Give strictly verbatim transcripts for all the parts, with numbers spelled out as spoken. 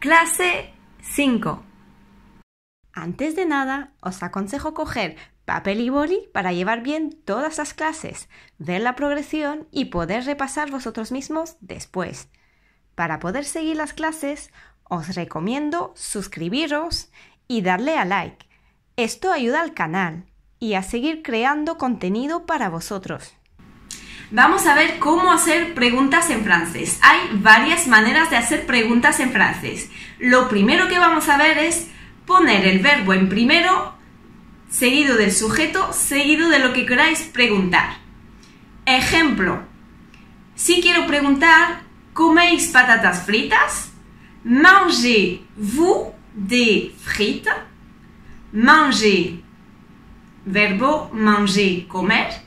Clase cinco. Antes de nada, os aconsejo coger papel y boli para llevar bien todas las clases, ver la progresión y poder repasar vosotros mismos después. Para poder seguir las clases, os recomiendo suscribiros y darle a like. Esto ayuda al canal y a seguir creando contenido para vosotros. Vamos a ver cómo hacer preguntas en francés. Hay varias maneras de hacer preguntas en francés. Lo primero que vamos a ver es poner el verbo en primero, seguido del sujeto, seguido de lo que queráis preguntar. Ejemplo, si quiero preguntar, ¿coméis patatas fritas? Mangez-vous des frites? Manger, verbo manger, comer.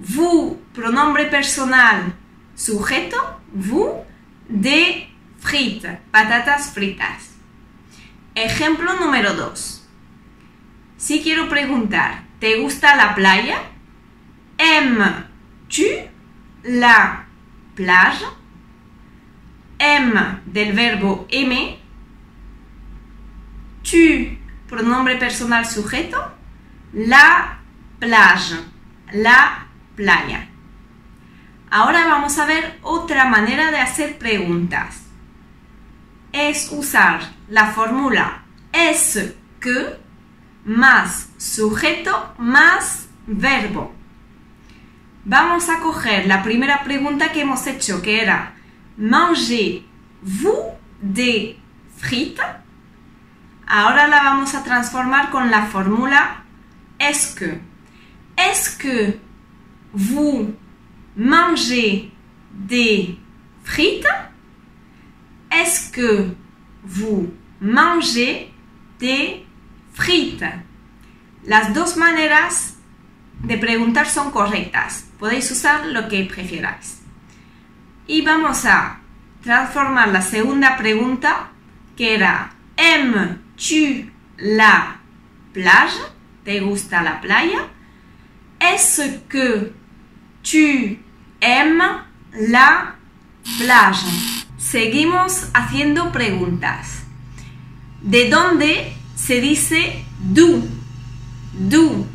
Vous, pronombre personal, sujeto, vous, de frites, patatas fritas. Ejemplo número dos. Si quiero preguntar, ¿te gusta la playa? Aimes-tu la plage? Aimes del verbo aimer. Tu, pronombre personal sujeto, la plage, la playa. Ahora vamos a ver otra manera de hacer preguntas. Es usar la fórmula es que más sujeto más verbo. Vamos a coger la primera pregunta que hemos hecho, que era mangez-vous des frites. Ahora la vamos a transformar con la fórmula es que. Es que vous mangez des frites? Est-ce que vous mangez des frites? Las dos maneras de preguntar son correctas. Podéis usar lo que prefieráis. Y vamos a transformar la segunda pregunta, que era ¿aimes-tu la plage? ¿Te gusta la playa? ¿Est-ce que tu aimes la plage? Seguimos haciendo preguntas. ¿De dónde se dice du? Du.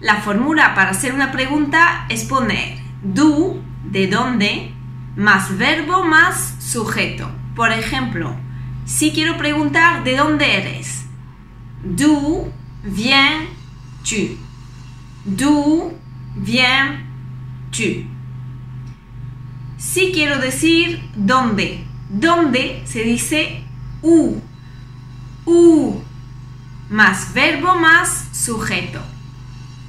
La fórmula para hacer una pregunta es poner du, de dónde, más verbo más sujeto. Por ejemplo, si quiero preguntar ¿de dónde eres? D'où viens-tu? D'où viens-tu? Si quiero decir dónde, dónde se dice u, u, más verbo más sujeto.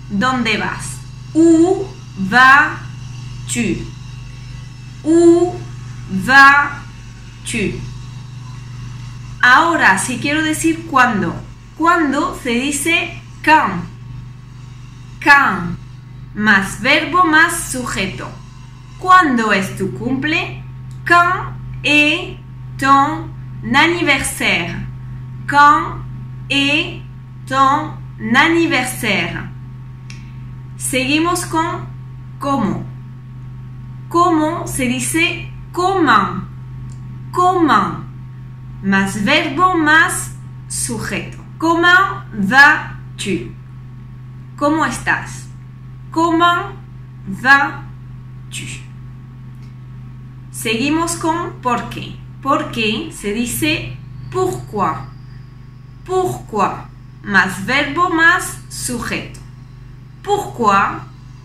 ¿Dónde vas? U vas-tu? U vas-tu? Ahora, si quiero decir cuándo, cuándo se dice quand, quand, más verbo más sujeto. ¿Cuándo es tu cumple? Quand est ton anniversaire? Quand est ton anniversaire? Seguimos con cómo. ¿Cómo se dice comment? Comment, más verbo más sujeto. Comment vas-tu? ¿Cómo estás? Comment vas-tu? Seguimos con por qué. Por qué se dice pourquoi. Pourquoi, más verbo más sujeto. Pourquoi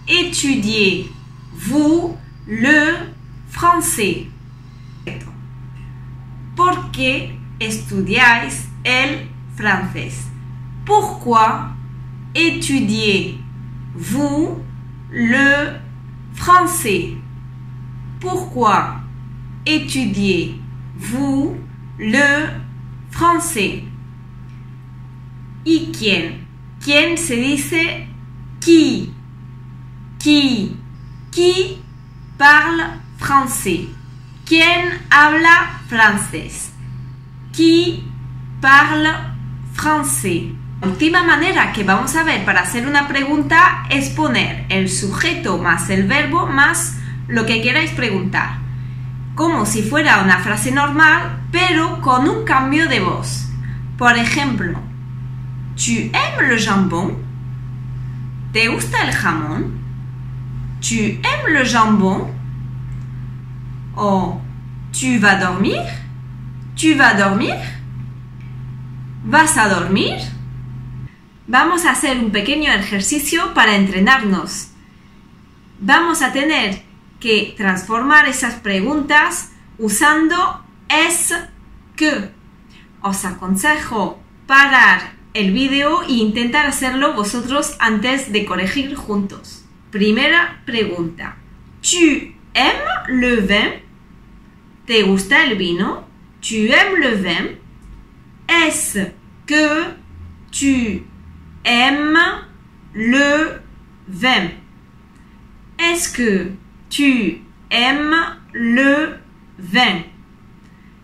étudiez-vous le français? ¿Por qué estudiáis el francés? Pourquoi étudiez-vous le français? Pourquoi étudiez-vous le français? ¿Y quién? ¿Quién se dice qui? Qui. Qui parle français? ¿Quién habla francés? Qui parle français? La última manera que vamos a ver para hacer una pregunta es poner el sujeto más el verbo más lo que queráis preguntar. como si fuera una frase normal, pero con un cambio de voz. Por ejemplo, ¿Tu aimes le jambon? ¿Te gusta el jamón? ¿Tu aimes le jambon? O ¿Tu vas dormir? ¿Tu vas dormir? ¿Vas a dormir? Vamos a hacer un pequeño ejercicio para entrenarnos. Vamos a tener que transformar esas preguntas usando es que. Os aconsejo parar el vídeo e intentar hacerlo vosotros antes de corregir juntos. Primera pregunta. ¿Tu aimes le vin? ¿Te gusta el vino? ¿Tu aimes le vin? ¿Es que tu aimes le vin? ¿Es que tu aimes le vin?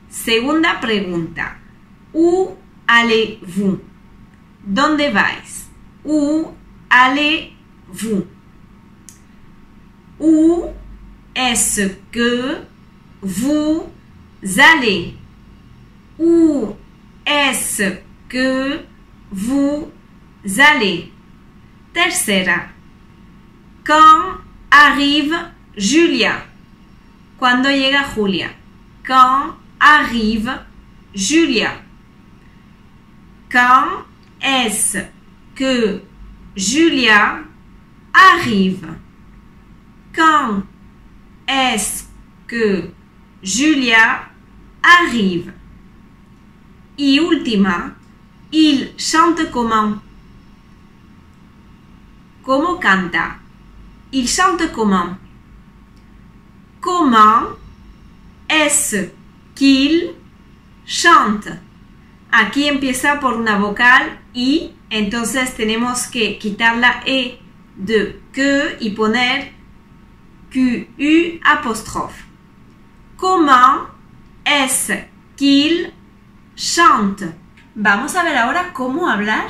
Segunda pregunta. Où allez-vous? ¿Dónde vais? Où allez-vous? Où est-ce que vous allez? Où est-ce que vous allez? Tercera. Quand arrive Julia? Cuando llega Julia? Quand arrive Julia? Quand est-ce que Julia arrive? Quand est-ce que Julia arrive? Y última, il chante comment? ¿Cómo canta? Il chante comment? Comment est-ce qu'il chante? Aquí empieza por una vocal I, entonces tenemos que quitar la E de que y poner Q U apóstrofe. ¿Cómo es qu'il chante? Vamos a ver ahora cómo hablar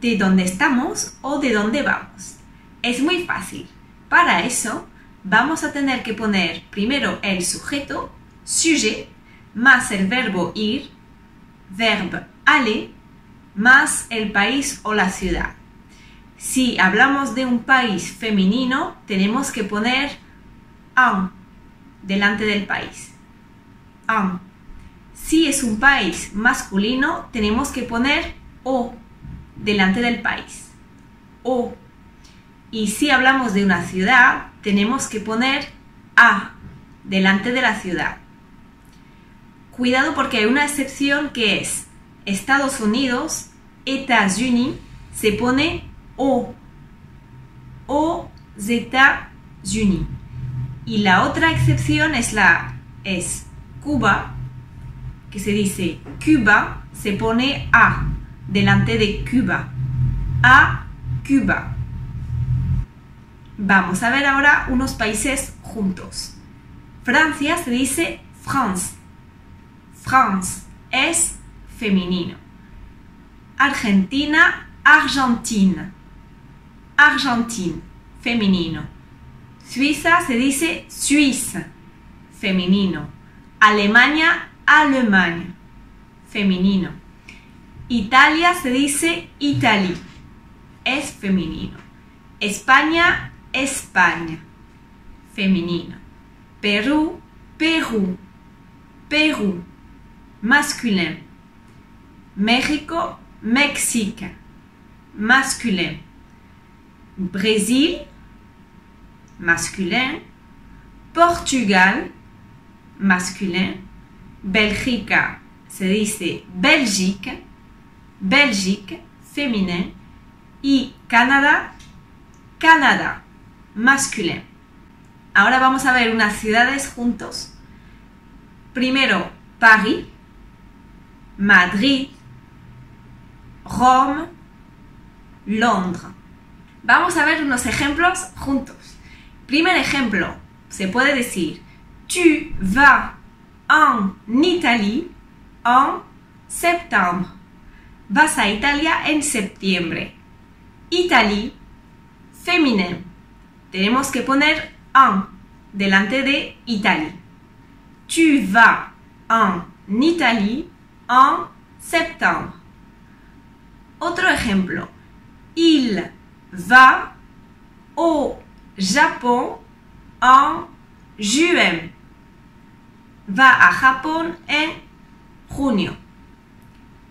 de dónde estamos o de dónde vamos. Es muy fácil. Para eso vamos a tener que poner primero el sujeto, sujet, más el verbo ir, verbo aller, más el país o la ciudad. Si hablamos de un país femenino, tenemos que poner un delante del país. Un. Si es un país masculino, tenemos que poner o delante del país. O. Y si hablamos de una ciudad, tenemos que poner a delante de la ciudad. Cuidado porque hay una excepción que es Estados Unidos, États-Unis, se pone O, aux États-Unis. Y la otra excepción es la es Cuba, que se dice Cuba, se pone A delante de Cuba. A Cuba. Vamos a ver ahora unos países juntos. Francia se dice France. France es femenino. Argentina, Argentine. Argentine, femenino. Suiza se dice Suisse, femenino. Alemania, Alemania, femenino. Italia se dice Italie, es femenino. España, España, femenino. Perú, Perú, Perú, masculino. México, México, masculino. Brésil, masculin. Portugal, masculin. Bélgica, se dice Belgique, Belgique, féminin. Y Canadá, Canadá, masculin. Ahora vamos a ver unas ciudades juntos. Primero, París, Madrid, Roma, Londres. Vamos a ver unos ejemplos juntos. Primer ejemplo, se puede decir Tu vas en Italie en septiembre. Vas a Italia en septiembre. Italie, femenino. Tenemos que poner en delante de Italie. Tu vas en Italie en septiembre. Otro ejemplo. Il va au Japón en juin. Va a Japón en junio.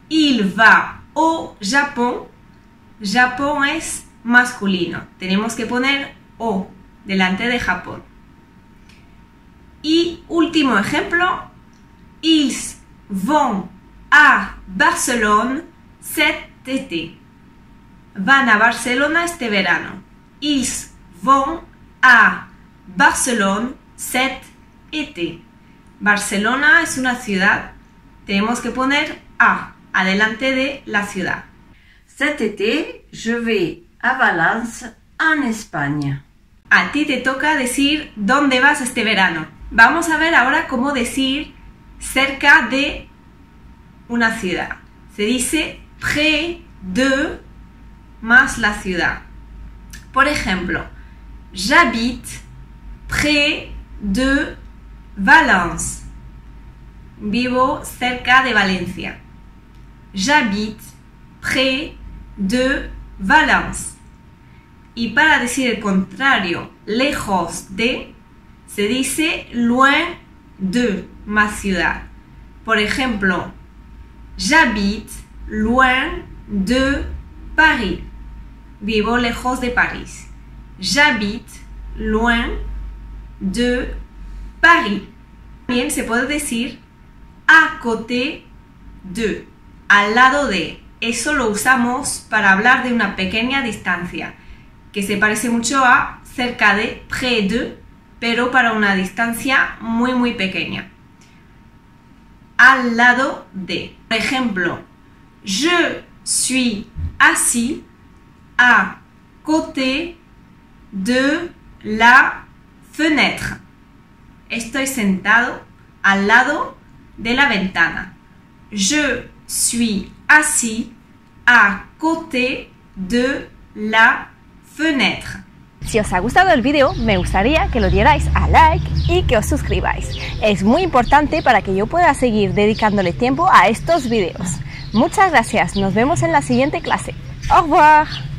Il va au Japón. Japón es masculino. Tenemos que poner o delante de Japón. Y último ejemplo. Ils vont à Barcelone cet été. Van a Barcelona este verano. Ils vont à Barcelone cet été. Barcelona es una ciudad. Tenemos que poner a adelante de la ciudad. Cet été, je vais à Valence en España. A ti te toca decir dónde vas este verano. Vamos a ver ahora cómo decir cerca de una ciudad. Se dice près de más la ciudad. Por ejemplo, j'habite près de Valence. Vivo cerca de Valencia. J'habite près de Valence. Y para decir el contrario, lejos de, se dice loin de más ciudad. Por ejemplo, j'habite loin de París. Vivo lejos de París. J'habite loin de París. También se puede decir à côté de, al lado de. Eso lo usamos para hablar de una pequeña distancia, que se parece mucho a cerca de, près de, pero para una distancia muy muy pequeña. Al lado de. Por ejemplo, je suis assis à côté de la fenêtre. Estoy sentado al lado de la ventana. Je suis assis à côté de la fenêtre. Si os ha gustado el vídeo, me gustaría que lo dierais a like y que os suscribáis. Es muy importante para que yo pueda seguir dedicándole tiempo a estos vídeos. Muchas gracias, nos vemos en la siguiente clase. Au revoir.